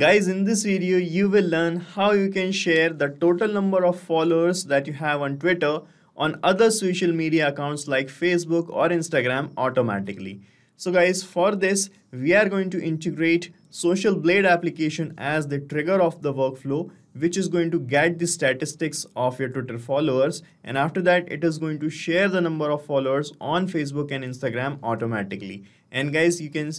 Guys, in this video, you will learn how you can share the total number of followers that you have on Twitter on other social media accounts like Facebook or Instagram automatically. So guys, for this, we are going to integrate Social Blade application as the trigger of the workflow, which is going to get the statistics of your Twitter followers. And after that, it is going to share the number of followers on Facebook and Instagram automatically. And guys, you can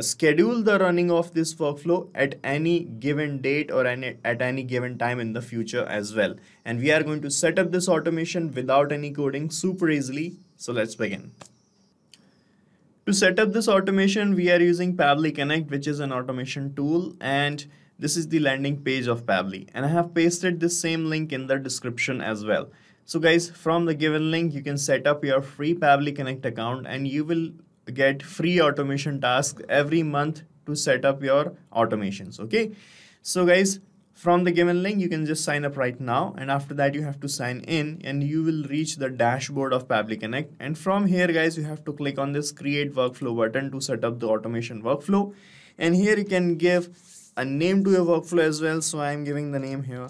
schedule the running of this workflow at any given date or at any given time in the future as well. And we are going to set up this automation without any coding super easily. So let's begin. To set up this automation, we are using Pabbly Connect, which is an automation tool, and this is the landing page of Pabbly, and I have pasted the same link in the description as well. So guys, from the given link, you can set up your free Pabbly Connect account and you will get free automation tasks every month to set up your automations. Okay, so guys, from the given link, you can just sign up right now, and after that you have to sign in and you will reach the dashboard of Pabbly Connect. And from here guys, you have to click on this create workflow button to set up the automation workflow. And here you can give a name to your workflow as well. So I am giving the name here.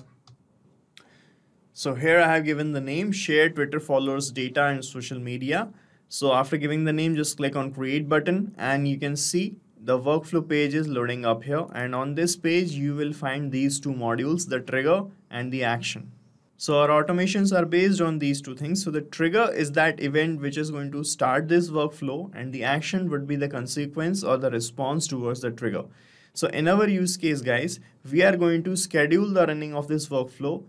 So here I have given the name share Twitter followers data and social media. So after giving the name, just click on create button and you can see the workflow page is loading up here. And on this page, you will find these two modules, the trigger and the action. So our automations are based on these two things. So the trigger is that event which is going to start this workflow, and the action would be the consequence or the response towards the trigger. So in our use case guys, we are going to schedule the running of this workflow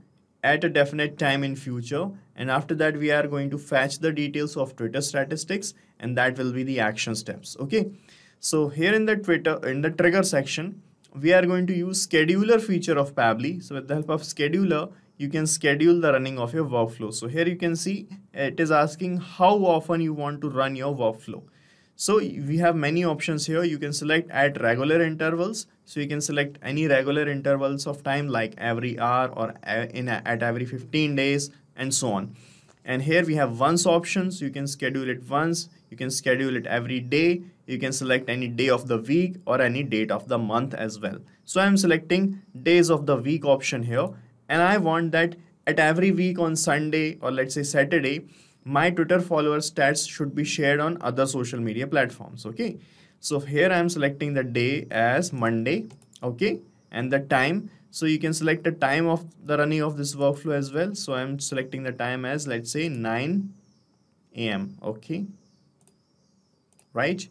at a definite time in future. And after that, we are going to fetch the details of Twitter statistics, and that will be the action steps. Okay. So here in the trigger section, we are going to use scheduler feature of Pabbly. So with the help of scheduler, you can schedule the running of your workflow. So here you can see it is asking how often you want to run your workflow. So we have many options here. You can select at regular intervals. So you can select any regular intervals of time like every hour or at every 15 days and so on. And here we have once options. You can schedule it once. You can schedule it every day. You can select any day of the week or any date of the month as well. So I'm selecting days of the week option here. And I want that at every week on Sunday or let's say Saturday, my Twitter follower stats should be shared on other social media platforms. Okay. So here I'm selecting the day as Monday. Okay. And the time. So you can select the time of the running of this workflow as well. So I'm selecting the time as let's say 9 a.m. Okay. Right.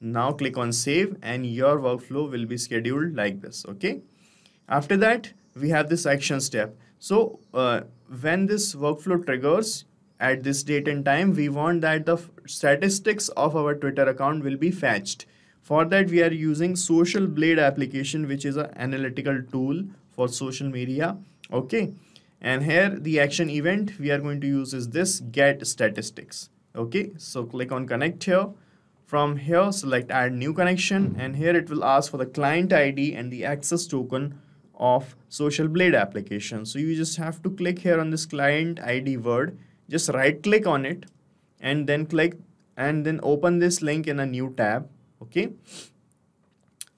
Now click on save and your workflow will be scheduled like this. Okay. After that, we have this action step. So when this workflow triggers, at this date and time, we want that the statistics of our Twitter account will be fetched. For that, we are using Social Blade application, which is an analytical tool for social media. Okay. And here the action event we are going to use is this get statistics. Okay. So click on connect here. From here, select add new connection. And here it will ask for the client ID and the access token of Social Blade application. So you just have to click here on this client ID word. Just right click on it and then click and then open this link in a new tab. Okay.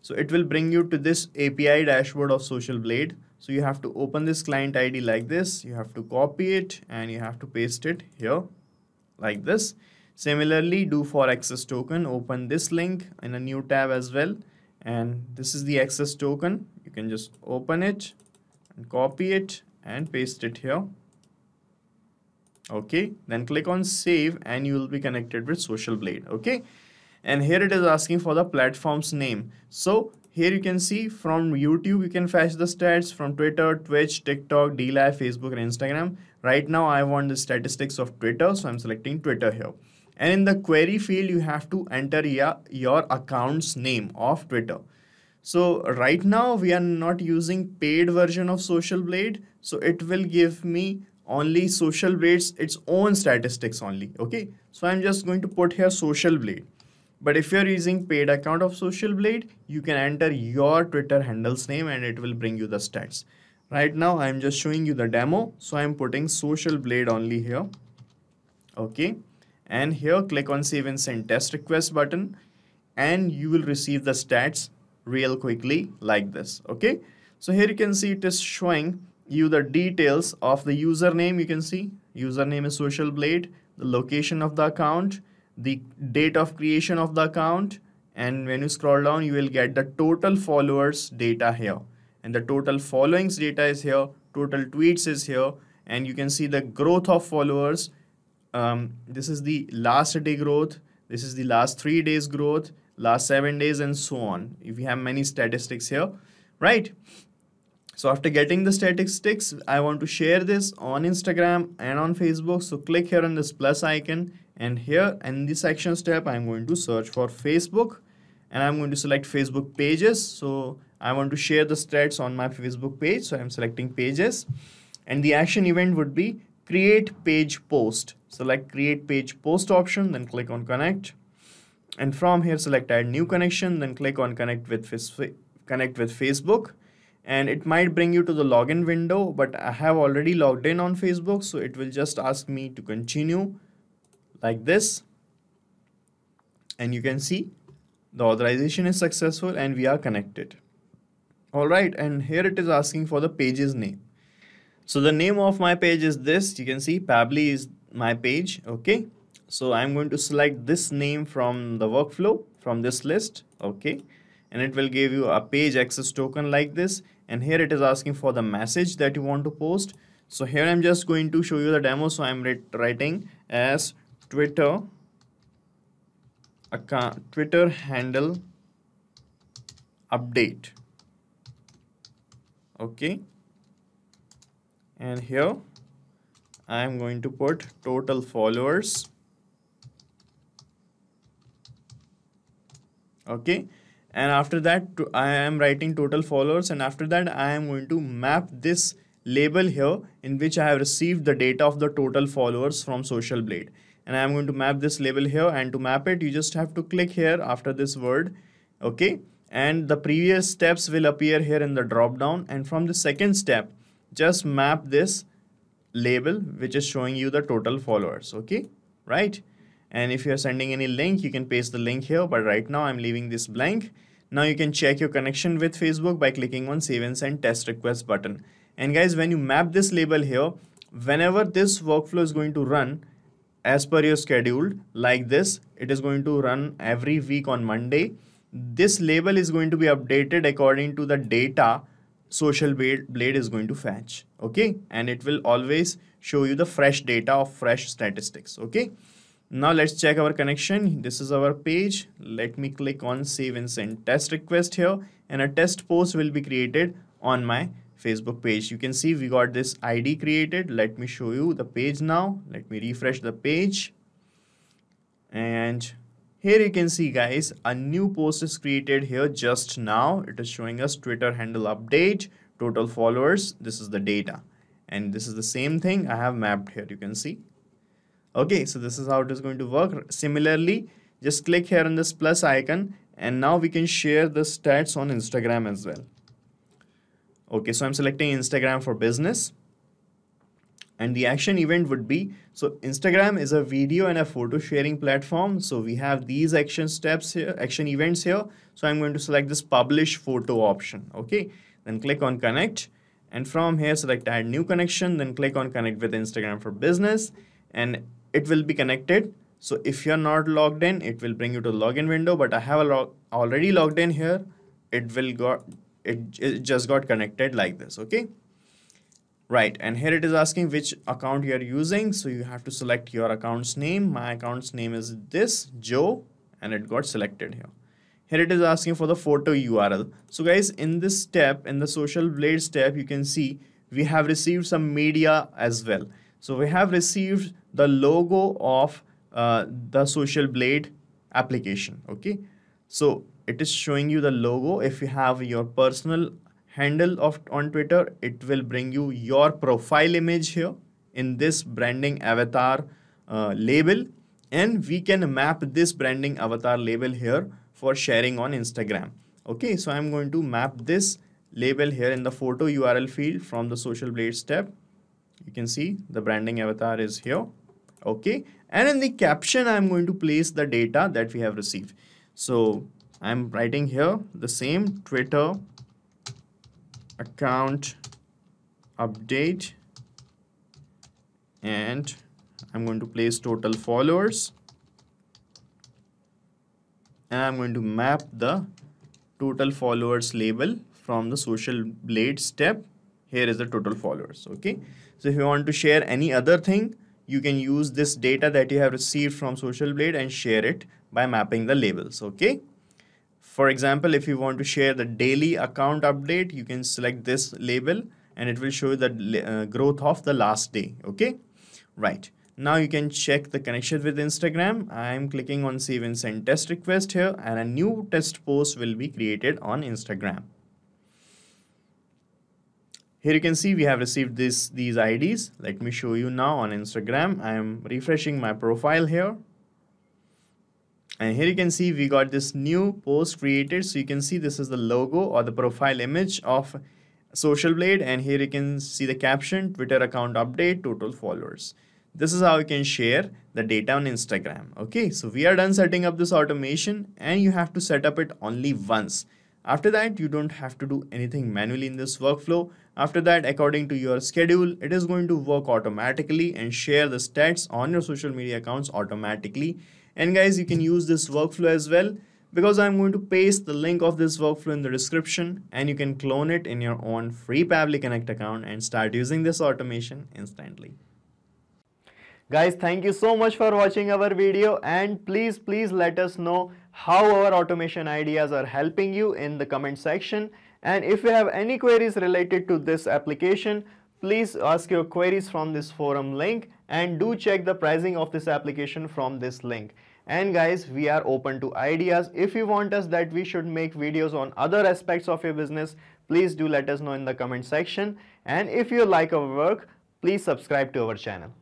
So it will bring you to this API dashboard of Social Blade. So you have to open this client ID like this. You have to copy it and you have to paste it here like this. Similarly, do for access token, open this link in a new tab as well. And this is the access token. You can just open it and copy it and paste it here. Okay, then click on save and you will be connected with Social Blade. Okay, and here it is asking for the platform's name. So here you can see from YouTube, you can fetch the stats from Twitter, Twitch, TikTok, DLive, Facebook, and Instagram. Right now, I want the statistics of Twitter. So I'm selecting Twitter here. And in the query field, you have to enter your account's name of Twitter. So right now we are not using paid version of Social Blade. So it will give me only Social Blade's its own statistics only. Okay. So I'm just going to put here Social Blade, but if you're using paid account of Social Blade, you can enter your Twitter handle's name and it will bring you the stats. Right now I'm just showing you the demo. So I'm putting Social Blade only here. Okay. And here click on save and send test request button and you will receive the stats real quickly like this. Okay, so here you can see it is showing you the details of the username. You can see username is Social Blade, the location of the account, the date of creation of the account, and when you scroll down you will get the total followers data here, and the total followings data is here, total tweets is here, and you can see the growth of followers. This is the last day growth, this is the last 3 days growth, last 7 days, and so on. If you have many statistics here, right? So after getting the statistics, I want to share this on Instagram and on Facebook. So click here on this plus icon, and here in the section step I'm going to search for Facebook, and I'm going to select Facebook pages. So I want to share the stats on my Facebook page, so I'm selecting pages, and the action event would be create page post. Select create page post option, then click on connect, and from here select add new connection, then click on connect with Facebook, and it might bring you to the login window, but I have already logged in on Facebook, so it will just ask me to continue like this, and you can see the authorization is successful and we are connected. All right, and here it is asking for the page's name. So the name of my page is this. You can see Pabbly is my page. Okay, so I'm going to select this name from the workflow, from this list. Okay, and it will give you a page access token like this, and here it is asking for the message that you want to post. So here I'm just going to show you the demo, so I'm writing as Twitter account, Twitter handle update. Okay, and here I'm going to put total followers. Okay, and after that I am writing total followers, and after that I am going to map this label here in which I have received the data of the total followers from Social Blade, and I am going to map this label here, and to map it you just have to click here after this word. Okay, and the previous steps will appear here in the drop down, and from the second step just map this label which is showing you the total followers. Okay, right? And if you're sending any link, you can paste the link here, but right now I'm leaving this blank. Now you can check your connection with Facebook by clicking on save and send test request button. And guys, when you map this label here, whenever this workflow is going to run as per your schedule like this, it is going to run every week on Monday. This label is going to be updated according to the data Social Blade is going to fetch. Okay, and it will always show you the fresh data of fresh statistics. Okay, now let's check our connection. This is our page. Let me click on save and send test request here, and a test post will be created on my Facebook page. You can see we got this ID created. Let me show you the page now. Let me refresh the page, and here you can see guys, a new post is created here just now. It is showing us Twitter handle update, total followers. This is the data, and this is the same thing I have mapped here. You can see. Okay, so this is how it is going to work. Similarly, just click here on this plus icon, and now we can share the stats on Instagram as well. Okay, so I'm selecting Instagram for business, and the action event would be, so Instagram is a video and a photo sharing platform, so we have these action steps here, action events here. So I'm going to select this publish photo option. Okay, then click on connect, and from here select add new connection, then click on connect with Instagram for business, and it will be connected. So if you're not logged in, it will bring you to the login window, but I have already logged in here. It just got connected like this. Okay, right, and here it is asking which account you are using, so you have to select your account's name. My account's name is this, Joe, and it got selected here. Here it is asking for the photo URL. So guys, in this step, in the Social Blade step, you can see we have received some media as well. So we have received the logo of the Social Blade application. Okay, so it is showing you the logo. If you have your personal handle on Twitter, it will bring you your profile image here in this branding avatar label, and we can map this branding avatar label here for sharing on Instagram. Okay, so I'm going to map this label here in the photo URL field from the Social Blade step. You can see the branding avatar is here. Okay, and in the caption I'm going to place the data that we have received. So I'm writing here the same Twitter account update, and I'm going to place total followers, and I'm going to map the total followers label from the Social Blade step. Here is the total followers. Okay, so if you want to share any other thing, you can use this data that you have received from Social Blade and share it by mapping the labels. Okay, for example, if you want to share the daily account update, you can select this label and it will show you the growth of the last day. Okay, right. Now you can check the connection with Instagram. I'm clicking on save and send test request here, and a new test post will be created on Instagram. Here you can see we have received these IDs. Let me show you now on Instagram. I am refreshing my profile here. And here you can see we got this new post created. So you can see this is the logo or the profile image of Social Blade. And here you can see the caption, Twitter account update, total followers. This is how you can share the data on Instagram. Okay, so we are done setting up this automation, and you have to set up it only once. After that, you don't have to do anything manually in this workflow. After that, according to your schedule, it is going to work automatically and share the stats on your social media accounts automatically. And guys, you can use this workflow as well, because I'm going to paste the link of this workflow in the description, and you can clone it in your own free Pabbly Connect account and start using this automation instantly. Guys, thank you so much for watching our video, and please let us know how our automation ideas are helping you in the comment section. And if you have any queries related to this application, please ask your queries from this forum link, and do check the pricing of this application from this link. And guys, we are open to ideas. If you want us that we should make videos on other aspects of your business, please do let us know in the comment section. And if you like our work, please subscribe to our channel.